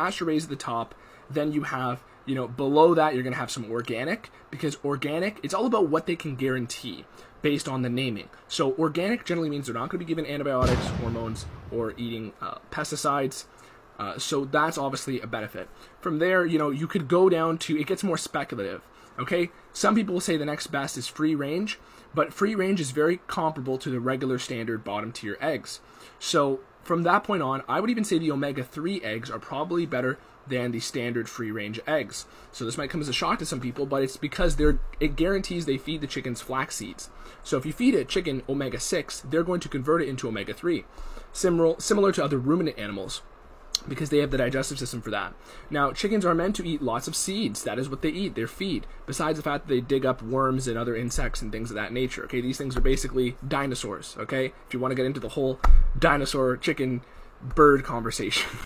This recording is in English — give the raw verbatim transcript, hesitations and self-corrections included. Asherae's at the top. Then you have, you know, below that you're going to have some organic, because organic, it's all about what they can guarantee based on the naming. So organic generally means they're not going to be given antibiotics, hormones, or eating uh, pesticides. Uh, so that's obviously a benefit. From there, you know, you could go down to, it gets more speculative, okay? Some people will say the next best is free range, but free range is very comparable to the regular standard bottom tier eggs. So from that point on, I would even say the omega three eggs are probably better than the standard free-range eggs. So this might come as a shock to some people, but it's because they're, it guarantees they feed the chickens flax seeds. So if you feed a chicken omega six, they're going to convert it into omega three, similar, similar to other ruminant animals, because they have the digestive system for that. Now, chickens are meant to eat lots of seeds. That is what they eat, their feed, besides the fact that they dig up worms and other insects and things of that nature. Okay, these things are basically dinosaurs, okay? If you want to get into the whole dinosaur, chicken, bird conversation.